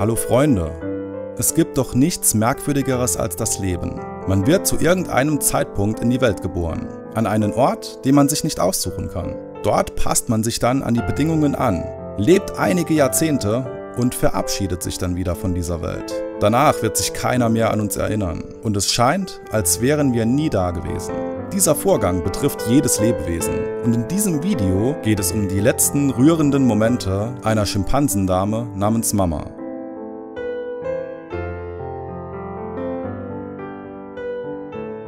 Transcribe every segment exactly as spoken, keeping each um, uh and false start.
Hallo Freunde, es gibt doch nichts Merkwürdigeres als das Leben. Man wird zu irgendeinem Zeitpunkt in die Welt geboren, an einen Ort, den man sich nicht aussuchen kann. Dort passt man sich dann an die Bedingungen an, lebt einige Jahrzehnte und verabschiedet sich dann wieder von dieser Welt. Danach wird sich keiner mehr an uns erinnern und es scheint, als wären wir nie da gewesen. Dieser Vorgang betrifft jedes Lebewesen und in diesem Video geht es um die letzten rührenden Momente einer Schimpansendame namens Mama.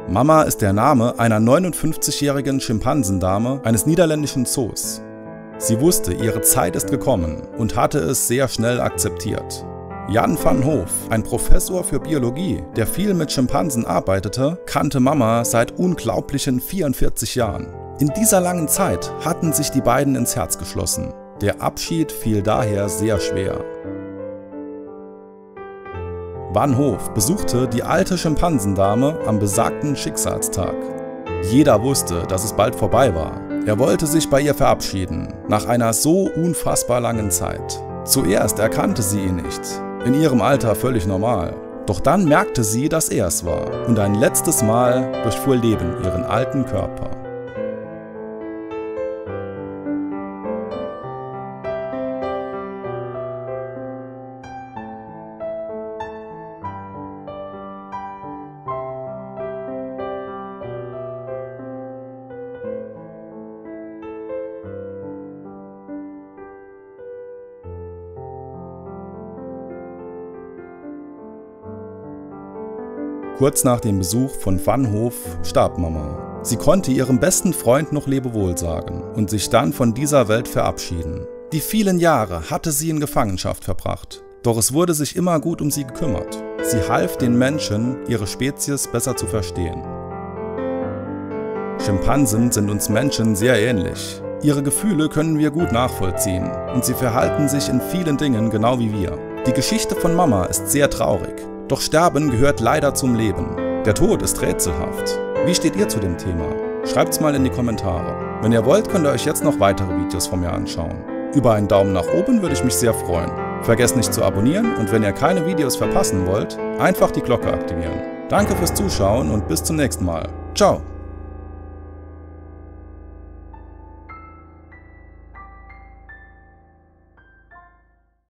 Mama ist der Name einer neunundfünfzigjährigen Schimpansendame eines niederländischen Zoos. Sie wusste, ihre Zeit ist gekommen und hatte es sehr schnell akzeptiert. Jan van Hoff, ein Professor für Biologie, der viel mit Schimpansen arbeitete, kannte Mama seit unglaublichen vierundvierzig Jahren. In dieser langen Zeit hatten sich die beiden ins Herz geschlossen. Der Abschied fiel daher sehr schwer. Van Hooff besuchte die alte Schimpansendame am besagten Schicksalstag. Jeder wusste, dass es bald vorbei war. Er wollte sich bei ihr verabschieden, nach einer so unfassbar langen Zeit. Zuerst erkannte sie ihn nicht, in ihrem Alter völlig normal. Doch dann merkte sie, dass er es war, und ein letztes Mal durchfuhr Leben ihren alten Körper. Kurz nach dem Besuch von Van Hooff starb Mama. Sie konnte ihrem besten Freund noch Lebewohl sagen und sich dann von dieser Welt verabschieden. Die vielen Jahre hatte sie in Gefangenschaft verbracht, doch es wurde sich immer gut um sie gekümmert. Sie half den Menschen, ihre Spezies besser zu verstehen. Schimpansen sind uns Menschen sehr ähnlich. Ihre Gefühle können wir gut nachvollziehen und sie verhalten sich in vielen Dingen genau wie wir. Die Geschichte von Mama ist sehr traurig. Doch Sterben gehört leider zum Leben. Der Tod ist rätselhaft. Wie steht ihr zu dem Thema? Schreibt's mal in die Kommentare. Wenn ihr wollt, könnt ihr euch jetzt noch weitere Videos von mir anschauen. Über einen Daumen nach oben würde ich mich sehr freuen. Vergesst nicht zu abonnieren und wenn ihr keine Videos verpassen wollt, einfach die Glocke aktivieren. Danke fürs Zuschauen und bis zum nächsten Mal. Ciao!